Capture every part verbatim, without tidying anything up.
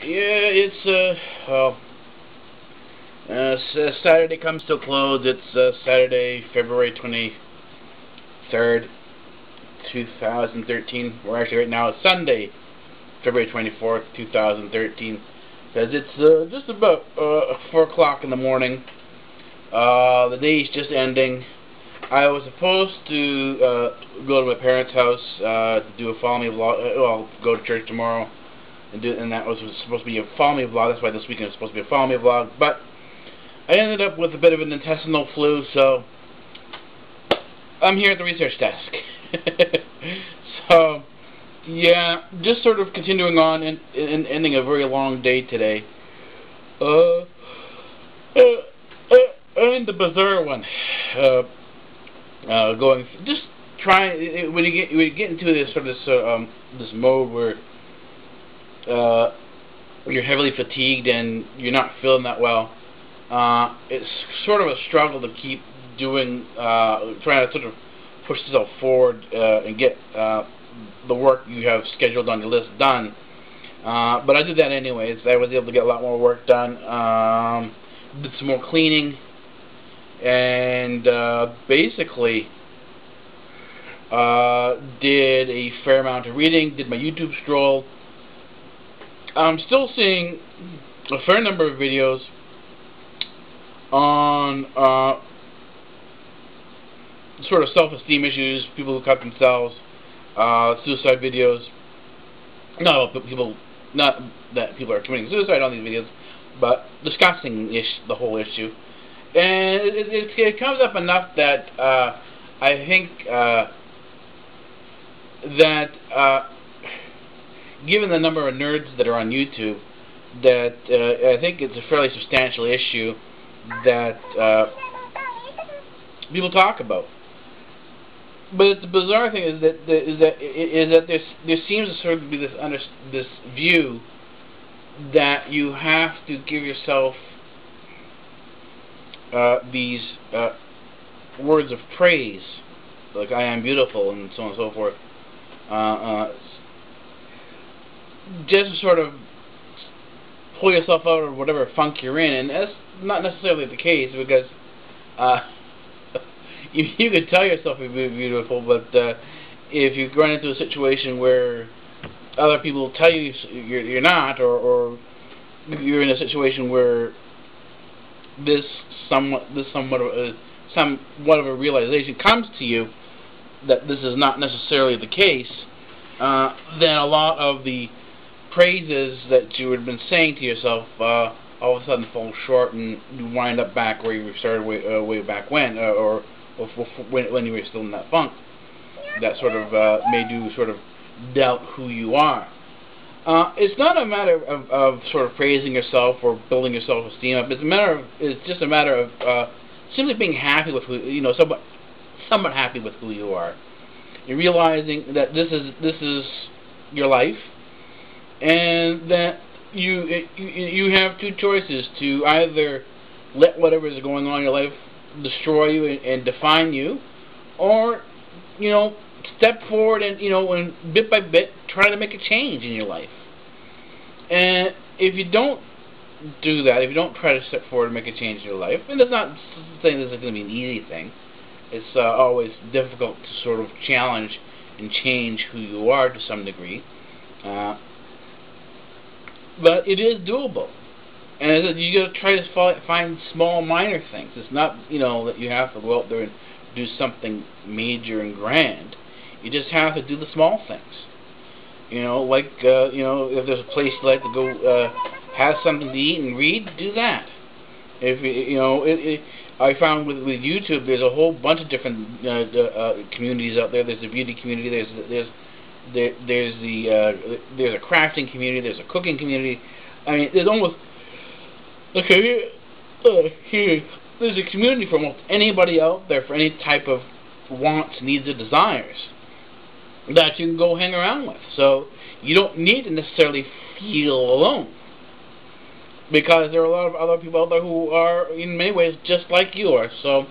Yeah, it's uh, well, uh, Saturday comes to a close. It's uh, Saturday, February twenty-third, two thousand thirteen. We're actually right now it's Sunday, February twenty-fourth, two thousand thirteen, because it's uh, just about uh, four o'clock in the morning. Uh, the day's just ending. I was supposed to uh, go to my parents' house uh, to do a follow me vlog. Uh, well, go to church tomorrow. And, do, and that was supposed to be a follow me vlog. That's why this weekend was supposed to be a follow me vlog. But I ended up with a bit of an intestinal flu, so I'm here at the research desk. So yeah, just sort of continuing on and, and ending a very long day today. Uh, uh, uh and the bizarre one. Uh, uh, going just trying when you get when you get into this sort of this, uh, um, this mode where Uh, you're heavily fatigued and you're not feeling that well. Uh, it's sort of a struggle to keep doing, uh, trying to sort of push yourself forward uh, and get uh, the work you have scheduled on your list done. Uh, but I did that anyways. I was able to get a lot more work done. Um, did some more cleaning, and uh, basically uh, did a fair amount of reading. Did my YouTube stroll. I'm still seeing a fair number of videos on uh, sort of self-esteem issues, people who cut themselves, uh, suicide videos. Not people, not that people are committing suicide on these videos, but discussing ish, the whole issue. And it, it, it comes up enough that uh, I think uh, that. Uh, Given the number of nerds that are on YouTube, that uh, I think it's a fairly substantial issue that uh, people talk about. But the bizarre thing is that the, is that is that there there seems to sort of be this under, this view that you have to give yourself uh, these uh, words of praise, like "I am beautiful" and so on and so forth. Uh, uh, Just to sort of pull yourself out of whatever funk you're in, and that's not necessarily the case, because uh, you, you could tell yourself you're beautiful, but uh, if you run into a situation where other people tell you you're, you're not, or, or you're in a situation where this somewhat, this somewhat of a, somewhat of a realization comes to you that this is not necessarily the case, uh, then a lot of the praises that you had been saying to yourself uh, all of a sudden fall short, and you wind up back where you started way, uh, way back when, uh, or, or, or when, when you were still in that funk. That sort of uh, made you sort of doubt who you are. Uh, it's not a matter of, of sort of praising yourself or building your self-esteem up. It's a matter of, it's just a matter of uh, simply being happy with who you know, somewhat, somewhat happy with who you are. You're realizing that this is this is your life. And that you, it, you you have two choices: to either let whatever is going on in your life destroy you and, and define you, or you know step forward and you know and bit by bit try to make a change in your life. And if you don't do that, if you don't try to step forward and make a change in your life, and it's not saying this is going to be an easy thing. It's uh, always difficult to sort of challenge and change who you are to some degree. Uh, But it is doable, and you got to try to find small, minor things. It's not, you know, that you have to go out there and do something major and grand. You just have to do the small things. You know, like uh, you know, if there's a place you like to go, uh, have something to eat and read, do that. If you know, it, it, I found with, with YouTube, there's a whole bunch of different uh, uh, communities out there. There's the beauty community. There's there's There, there's the uh, there's a crafting community. There's a cooking community. I mean, there's almost okay. Here, uh, here, there's a community for almost anybody out there for any type of wants, needs, or desires that you can go hang around with. So you don't need to necessarily feel alone, because there are a lot of other people out there who are in many ways just like you are. So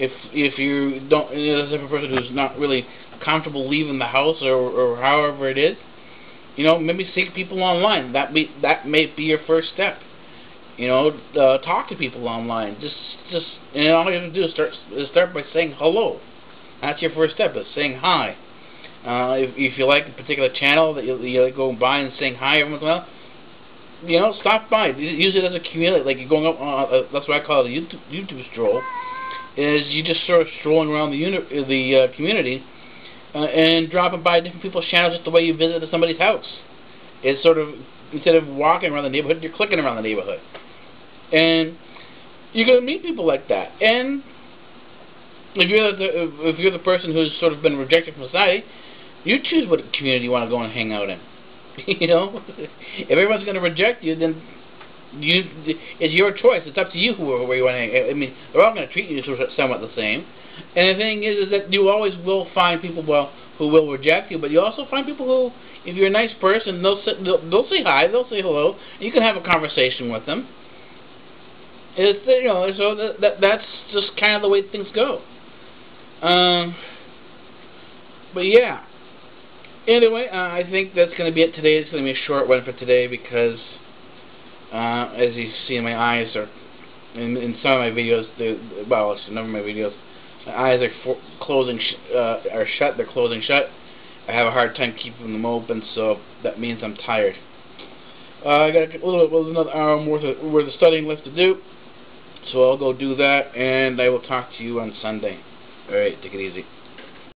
if if you don't, there's a person who's not really comfortable leaving the house or, or however it is, You know, maybe seek people online. That be that may be your first step. You know, uh, talk to people online. Just, just, and all you have to do is start, is start by saying hello. That's your first step, is saying hi. Uh, if, if you like a particular channel that you, you like going by and saying hi every once in a while, you know, stop by. Use it as a community. Like you're going up on, a, that's what I call it, a YouTube, YouTube stroll. Is you just sort of strolling around the uni the uh, community uh, and dropping by different people's channels just the way you visit somebody's house. It's sort of, instead of walking around the neighborhood, you're clicking around the neighborhood. And you're going to meet people like that. And if you're the if you're the person who's sort of been rejected from society, you choose what community you want to go and hang out in. You know, if everyone's going to reject you, then you it's your choice. It's up to you who where you want to hang out. I mean, they're all going to treat you somewhat the same. And the thing is, is that you always will find people well who will reject you, but you also find people who, if you're a nice person, they'll say, they'll, they'll say hi, they'll say hello, and you can have a conversation with them. It's, you know, so that, that that's just kind of the way things go. Um, but yeah. Anyway, uh, I think that's going to be it today. It's going to be a short one for today because, uh, as you see, my eyes are in, in some of my videos. Well, it's a number of my videos. My eyes are for closing, sh uh, are shut. They're closing shut. I have a hard time keeping them open, so that means I'm tired. Uh, I got a little, well, another hour worth of, worth of studying left to do. So I'll go do that, and I will talk to you on Sunday. Alright, take it easy.